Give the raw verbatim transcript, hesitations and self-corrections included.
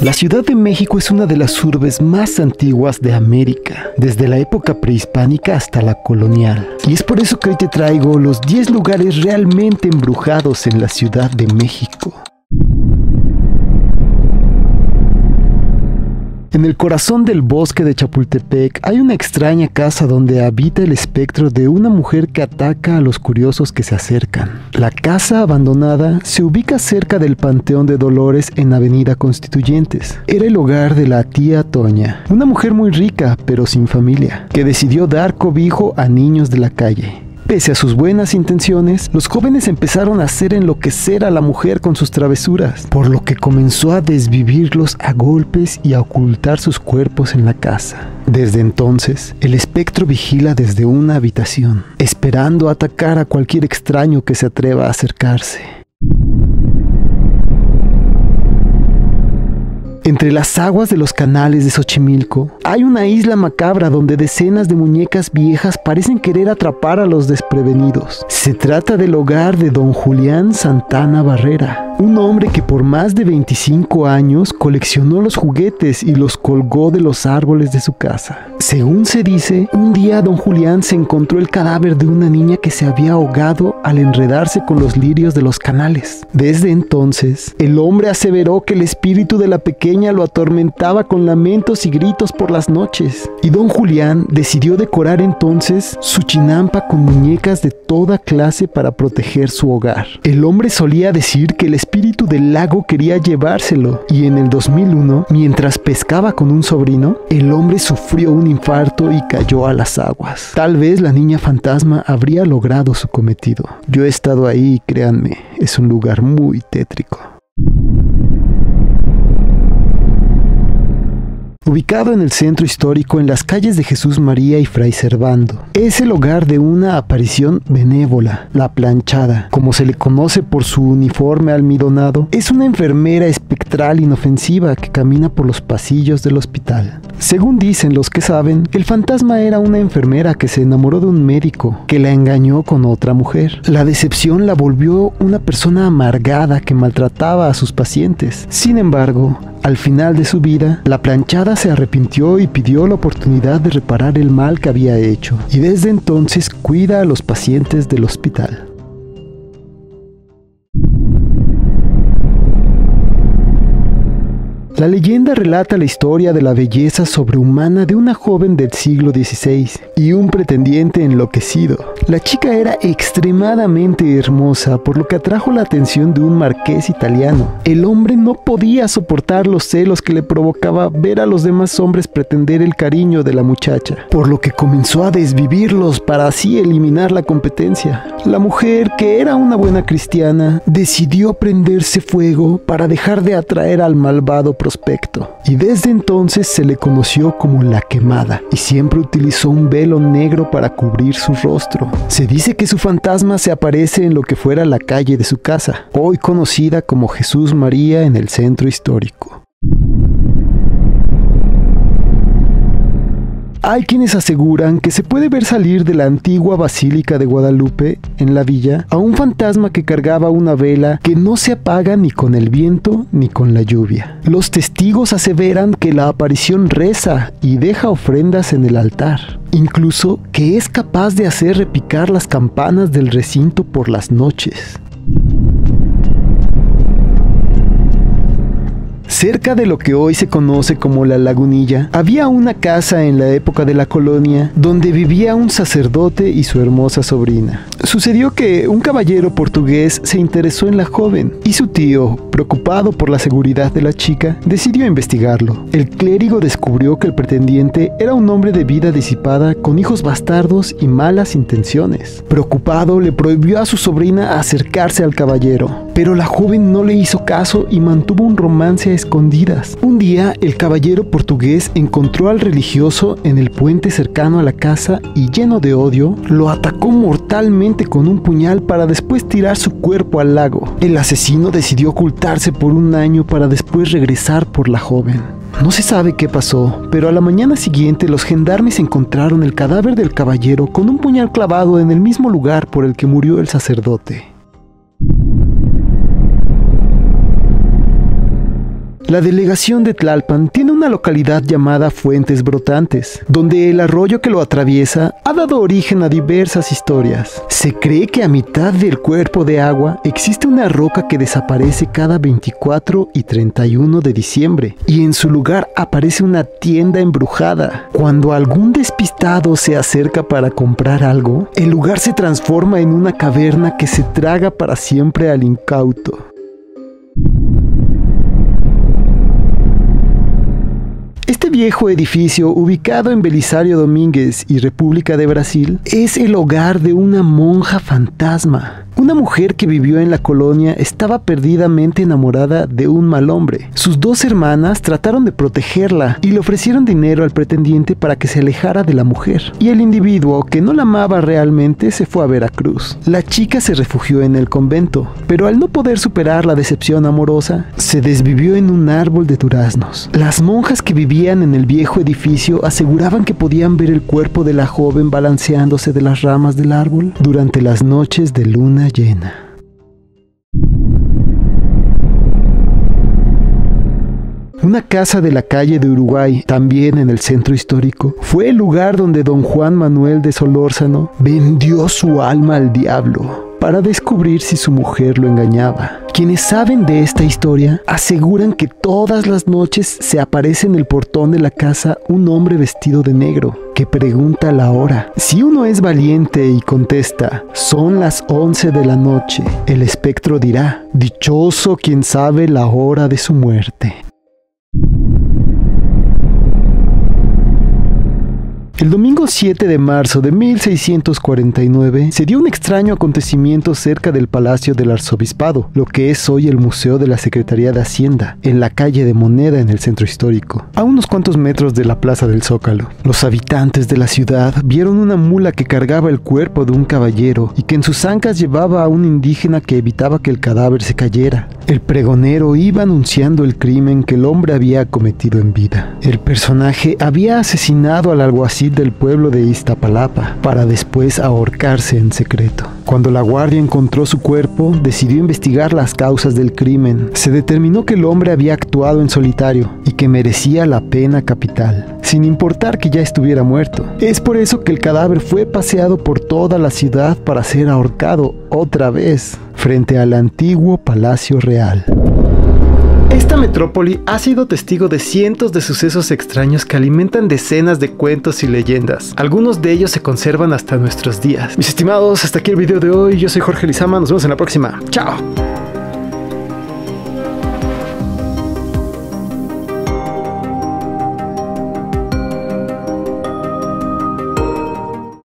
La Ciudad de México es una de las urbes más antiguas de América, desde la época prehispánica hasta la colonial. Y es por eso que hoy te traigo los diez lugares realmente embrujados en la Ciudad de México. En el corazón del bosque de Chapultepec hay una extraña casa donde habita el espectro de una mujer que ataca a los curiosos que se acercan. La casa abandonada se ubica cerca del Panteón de Dolores en Avenida Constituyentes. Era el hogar de la tía Toña, una mujer muy rica pero sin familia, que decidió dar cobijo a niños de la calle. Pese a sus buenas intenciones, los jóvenes empezaron a hacer enloquecer a la mujer con sus travesuras, por lo que comenzó a desvivirlos a golpes y a ocultar sus cuerpos en la casa. Desde entonces, el espectro vigila desde una habitación, esperando atacar a cualquier extraño que se atreva a acercarse. Entre las aguas de los canales de Xochimilco hay una isla macabra donde decenas de muñecas viejas parecen querer atrapar a los desprevenidos. Se trata del hogar de Don Julián Santana Barrera, un hombre que por más de veinticinco años coleccionó los juguetes y los colgó de los árboles de su casa. Según se dice, un día Don Julián se encontró el cadáver de una niña que se había ahogado al enredarse con los lirios de los canales. Desde entonces, el hombre aseveró que el espíritu de la pequeña lo atormentaba con lamentos y gritos por las noches, y Don Julián decidió decorar entonces su chinampa con muñecas de toda clase para proteger su hogar. El hombre solía decir que el espíritu del lago quería llevárselo, y en el dos mil uno, mientras pescaba con un sobrino, el hombre sufrió un infarto y cayó a las aguas. Tal vez la niña fantasma habría logrado su cometido. Yo he estado ahí y créanme, es un lugar muy tétrico. Ubicado en el centro histórico en las calles de Jesús María y Fray Servando, es el hogar de una aparición benévola, la Planchada, como se le conoce por su uniforme almidonado. Es una enfermera espectral inofensiva que camina por los pasillos del hospital. Según dicen los que saben, el fantasma era una enfermera que se enamoró de un médico que la engañó con otra mujer. La decepción la volvió una persona amargada que maltrataba a sus pacientes. Sin embargo, al final de su vida, la Planchada se arrepintió y pidió la oportunidad de reparar el mal que había hecho, y desde entonces cuida a los pacientes del hospital. La leyenda relata la historia de la belleza sobrehumana de una joven del siglo dieciséis y un pretendiente enloquecido. La chica era extremadamente hermosa, por lo que atrajo la atención de un marqués italiano. El hombre no podía soportar los celos que le provocaba ver a los demás hombres pretender el cariño de la muchacha, por lo que comenzó a desvivirlos para así eliminar la competencia. La mujer, que era una buena cristiana, decidió prenderse fuego para dejar de atraer al malvado protagonista Aspecto, y desde entonces se le conoció como la Quemada, y siempre utilizó un velo negro para cubrir su rostro. Se dice que su fantasma se aparece en lo que fuera la calle de su casa, hoy conocida como Jesús María en el centro histórico. Hay quienes aseguran que se puede ver salir de la antigua Basílica de Guadalupe, en la villa, a un fantasma que cargaba una vela que no se apaga ni con el viento ni con la lluvia. Los testigos aseveran que la aparición reza y deja ofrendas en el altar, incluso que es capaz de hacer repicar las campanas del recinto por las noches. Cerca de lo que hoy se conoce como La Lagunilla, había una casa en la época de la colonia donde vivía un sacerdote y su hermosa sobrina. Sucedió que un caballero portugués se interesó en la joven y su tío, preocupado por la seguridad de la chica, decidió investigarlo. El clérigo descubrió que el pretendiente era un hombre de vida disipada con hijos bastardos y malas intenciones. Preocupado, le prohibió a su sobrina acercarse al caballero, pero la joven no le hizo caso y mantuvo un romance escondido. Escondidas. Un día, el caballero portugués encontró al religioso en el puente cercano a la casa y, lleno de odio, lo atacó mortalmente con un puñal para después tirar su cuerpo al lago. El asesino decidió ocultarse por un año para después regresar por la joven. No se sabe qué pasó, pero a la mañana siguiente los gendarmes encontraron el cadáver del caballero con un puñal clavado en el mismo lugar por el que murió el sacerdote. La delegación de Tlalpan tiene una localidad llamada Fuentes Brotantes, donde el arroyo que lo atraviesa ha dado origen a diversas historias. Se cree que a mitad del cuerpo de agua existe una roca que desaparece cada veinticuatro y treinta y uno de diciembre, y en su lugar aparece una tienda embrujada. Cuando algún despistado se acerca para comprar algo, el lugar se transforma en una caverna que se traga para siempre al incauto. Este viejo edificio, ubicado en Belisario Domínguez y República de Brasil, es el hogar de una monja fantasma. Una mujer que vivió en la colonia estaba perdidamente enamorada de un mal hombre. Sus dos hermanas trataron de protegerla y le ofrecieron dinero al pretendiente para que se alejara de la mujer. Y el individuo, que no la amaba realmente, se fue a Veracruz. La chica se refugió en el convento, pero al no poder superar la decepción amorosa, se desvivió en un árbol de duraznos. Las monjas que vivían en el viejo edificio aseguraban que podían ver el cuerpo de la joven balanceándose de las ramas del árbol durante las noches de luna llena. Una casa de la calle de Uruguay, también en el centro histórico, fue el lugar donde don Juan Manuel de Solórzano vendió su alma al diablo para descubrir si su mujer lo engañaba. Quienes saben de esta historia aseguran que todas las noches se aparece en el portón de la casa un hombre vestido de negro que pregunta la hora. Si uno es valiente y contesta, son las once de la noche, el espectro dirá, dichoso quien sabe la hora de su muerte. El domingo siete de marzo de mil seiscientos cuarenta y nueve se dio un extraño acontecimiento cerca del Palacio del Arzobispado, lo que es hoy el Museo de la Secretaría de Hacienda, en la calle de Moneda en el centro histórico, a unos cuantos metros de la Plaza del Zócalo. Los habitantes de la ciudad vieron una mula que cargaba el cuerpo de un caballero y que en sus ancas llevaba a un indígena que evitaba que el cadáver se cayera. El pregonero iba anunciando el crimen que el hombre había cometido en vida. El personaje había asesinado al alguacil del pueblo de Iztapalapa para después ahorcarse en secreto. Cuando la guardia encontró su cuerpo, decidió investigar las causas del crimen. Se determinó que el hombre había actuado en solitario y que merecía la pena capital, sin importar que ya estuviera muerto. Es por eso que el cadáver fue paseado por toda la ciudad para ser ahorcado otra vez frente al antiguo Palacio Real. Esta metrópoli ha sido testigo de cientos de sucesos extraños que alimentan decenas de cuentos y leyendas. Algunos de ellos se conservan hasta nuestros días. Mis estimados, hasta aquí el video de hoy. Yo soy Jorge Lizama, nos vemos en la próxima. ¡Chao!